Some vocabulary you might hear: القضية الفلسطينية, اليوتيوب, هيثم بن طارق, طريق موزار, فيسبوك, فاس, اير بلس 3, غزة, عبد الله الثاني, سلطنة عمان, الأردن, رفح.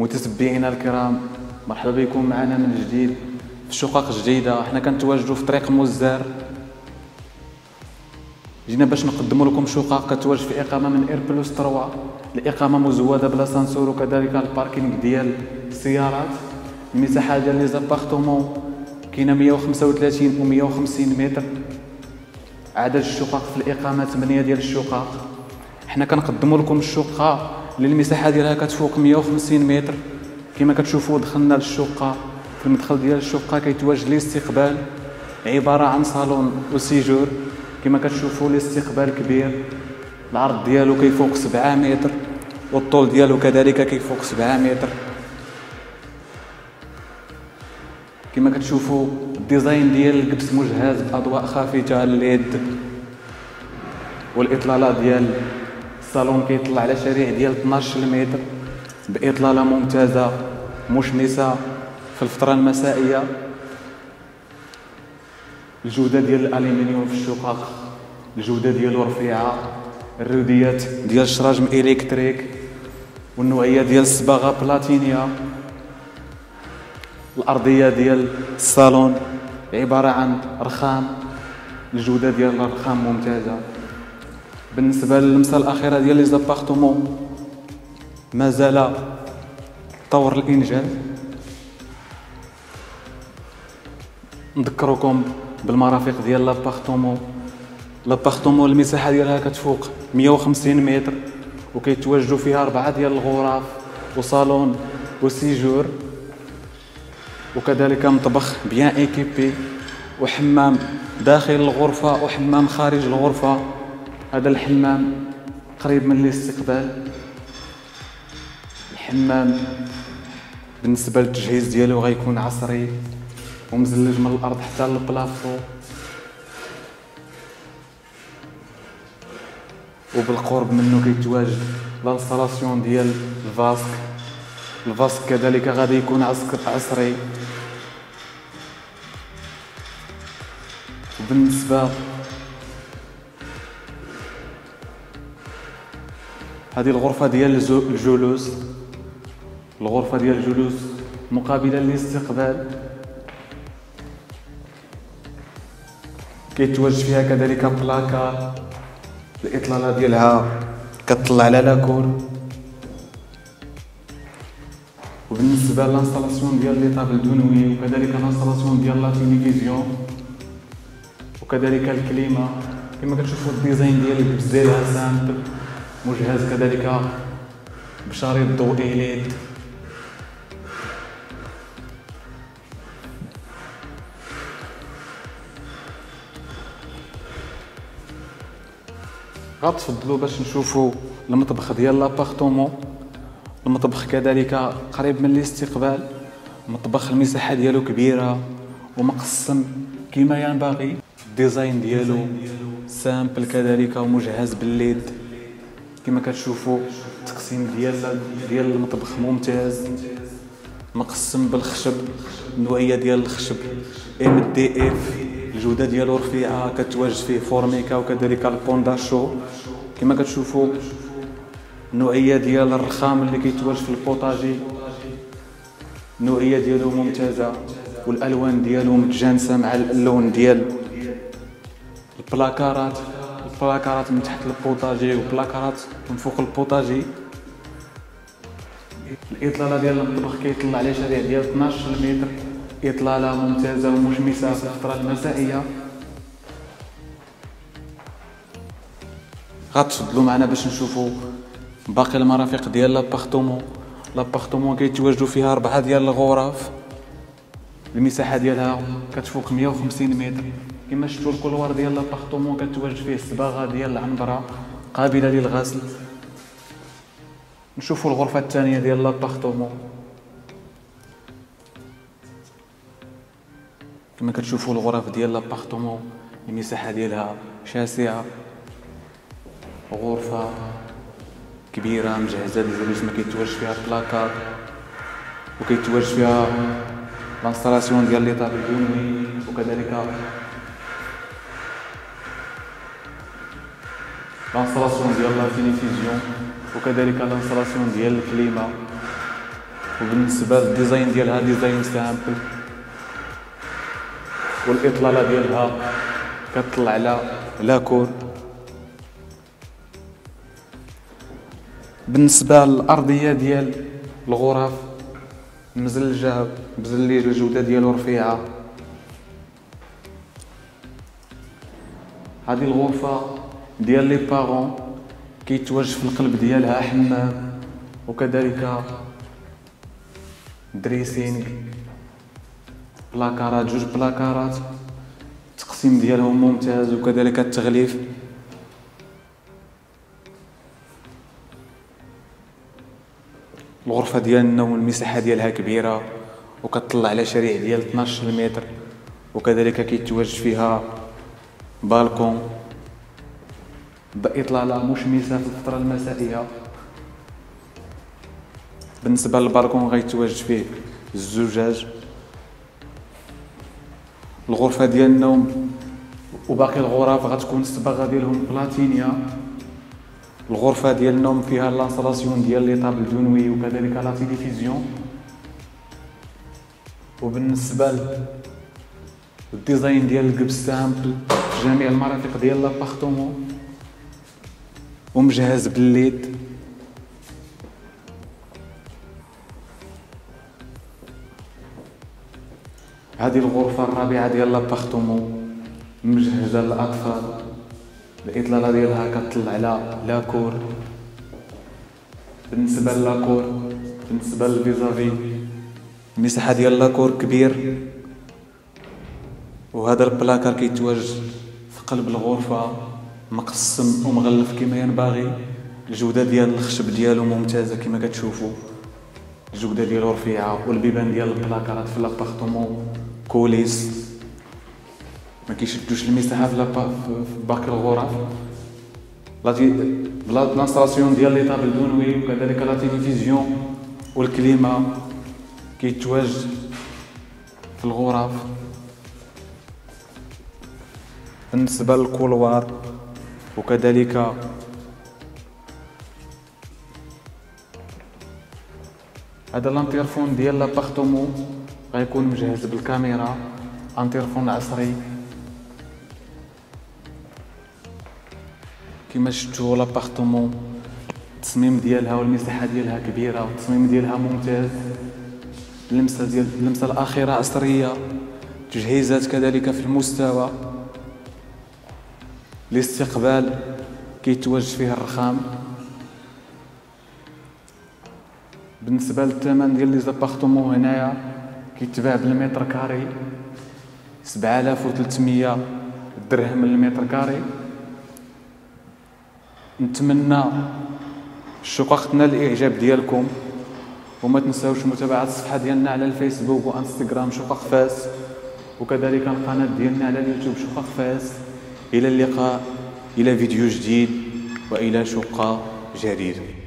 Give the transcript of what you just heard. متتبعينا الكرام، مرحبا بكم معنا من جديد في شقق جديده. حنا كنتواجدوا في طريق موزار، جينا باش نقدموا لكم شقق كتواجد في اقامه من اير بلس 3. الاقامه مزوده بالاسانسور وكذلك الباركينغ ديال السيارات. المساحه ديال لي زابارتومون كاينه 135 و 150 متر. عدد الشقق في الاقامه 8 ديال الشقق. حنا كنقدموا لكم الشقه اللي المساحه ديالها كتفوق 150 متر. كما كتشوفوا دخلنا للشقه، في المدخل ديال الشقه كيتواجد الاستقبال، عباره عن صالون وسيجور. كما كتشوفوا الاستقبال كبير، العرض ديالو كيفوق 7 متر والطول ديالو كذلك كيفوق 7 متر. كما كتشوفوا الديزاين ديال الكبس مجهز باضواء خافته لليد، والاطلالات ديال الصالون كيطلع على شريح ديال 12 متر باطلاله ممتازه مشمسه في الفتره المسائيه. الجوده ديال الالومنيوم في الشقق الجوده ديالو رفيعه. الروديات ديال الشراجم الكتريك، والنوعيه ديال الصباغه بلاتينيه. الارضيه ديال الصالون عباره عن رخام، الجوده ديال الرخام ممتازه. بالنسبه للمسه الاخيره ديال لي زابارتومون، مازال طور الانجاز. نذكركم بالمرافق ديال لابارتومون. لابارتومون المساحه ديالها كتفوق 150 متر، وكيتواجدوا فيها 4 ديال الغرف وصالون وسيجور، وكذلك مطبخ بيان ايكيبي، وحمام داخل الغرفه وحمام خارج الغرفه. هذا الحمام قريب من الاستقبال. الحمام بالنسبه للتجهيز ديالو غيكون عصري ومزلج من الارض حتى للبلافو، وبالقرب منه كيتواجد لانستالاسيون ديال الفاسك. الفاسك كذلك غادي يكون عصري. وبالنسبه هذه الغرفة ديال الجلوس، الغرفة ديال الجلوس مقابلة للاستقبال، كيتواجد فيها كذلك بلاكار. الإطلالة ديالها كتطلع على لاكون. وبالنسبة للانستالاسيون ديال لي طابل دونوي، وكذلك الانستالاسيون ديال لا تيليفزيون، وكذلك الكليمة. كما كتشوفوا الديزاين ديال بزاف سامبل، مجهز كذلك بشريط ضوئي ليد. غتفضلوا باش نشوفوا المطبخ ديال لابارتومون. المطبخ كذلك قريب من الاستقبال. المطبخ المساحه ديالو كبيره ومقسم كما ينبغي. الديزاين ديالو سامبل كذلك ومجهز بالليد. كما كتشوفوا التقسيم ديال المطبخ ممتاز، مقسم بالخشب. النوعيه ديال الخشب MDF، الجوده ديالو رفيعه. كتواجد فيه فورميكا وكذلك البونداشو. كما كتشوفوا النوعيه ديال الرخام اللي كيتواجد في البوطاجي، النوعيه ديالو ممتازه، والالوان ديالو متجانسه مع اللون ديال البلاكارات. بلاكارات من تحت البوطاجي وبلاكارات من فوق البوطاجي. الاطلاله ديال المطبخ كيطلع على شريح ديال 12 متر، اطلاله ممتازه ومشمسه في الفتره المسائيه. غتفضلوا معنا باش نشوفوا باقي المرافق ديال لابارتومون. لابارتومون كيتواجدوا فيها 4 ديال الغرف. المساحه ديالها كتفوق 150 متر. كما شفتوا الكولوار ديال البارطومون كتواجد فيه الصباغه ديال العنبره قابله للغسل. نشوفوا الغرفه الثانيه ديال البارطومون، كما كتشوفوا الغرف ديال البارطومون المساحه ديالها شاسعه، غرفه كبيره مجهزه بزوج، ما كيتواجد فيها بلاكار وكيتواجد فيها لانستالاسيون ديال لي طابل اليومي وكذلك لانستالاسيون ديال لا تيليفزيون وكذلك لانستالاسيون ديال الكليما. وبالنسبه للديزاين ديالها ديزاين سامبل، والاطلاله ديالها كتطلع على لاكور. بالنسبه للارضيه ديال الغرف مزلجه بزليج، الجوده ديالو رفيعه. هذه الغرفه ديال لي بارون كيتواجد في القلب ديالها حمام وكذلك دريسينغ، بلاكارات، جوج بلاكارات التقسيم ديالهم ممتاز وكذلك التغليف. الغرفه ديال النوم المساحه ديالها كبيره وكتطلع على شريع ديال 12 متر وكذلك كيتواجد فيها بالكون بإطلالة مشمسه في الفتره المسائيه. بالنسبه للبالكون غيتواجد فيه الزجاج. الغرفه ديال النوم وباقي الغرف غتكون الصباغه ديالهم بلاتينيه. الغرفه ديال النوم فيها لانسالاسيون ديال لي طابل دونوي وكذلك لا تيليفزيون. وبالنسبه للديزاين ديال الكبس سامبل في جميع المرافق ديال لابارتومون ومجهز بالليد. هذه الغرفه الرابعه ديال لابارتومون مجهزه للاطفال، الاطلاله ديالها كتطل على لاكور. بالنسبه للاكور، بالنسبه للفيزافي المساحه ديال لاكور كبير، وهذا البلاكار كيتواجد في قلب الغرفه مقسم ومغلف كما ينبغي. الجوده ديال الخشب ديالو ممتازه كما كتشوفوا، الجوده ديالو رفيعه، والبيبان ديال البلاكارات في لابارتومون كوليس ما كيشدوش المساحه في باقي الغرف. لانستالاسيون ديال لي طابل دونوي وكذلك لا تيليفزيون والكليما كيتواجد في الغرف. بالنسبه للكولوار وكذلك هذا الانترفون ديال لابارتومون غيكون مجهز بالكاميرا، انترفون عصري كما شفتوا. لابارتومون التصميم ديالها والمساحه ديالها كبيره والتصميم ديالها ممتاز، اللمسه الاخيره عصريه، تجهيزات كذلك في المستوى. الاستقبال كيتواجد فيه الرخام. بالنسبه للثمن ديال لي زابارتومون هنايا كيتباع بالمتر كاري 7300 درهم للمتر كاري. نتمنى شقاقتنا الاعجاب ديالكم، وما تنساوش متابعه الصفحه ديالنا على الفيسبوك وانستغرام شقق فاس، وكذلك القناه ديالنا على اليوتيوب شقق فاس. الى اللقاء، الى فيديو جديد والى شقه جديده.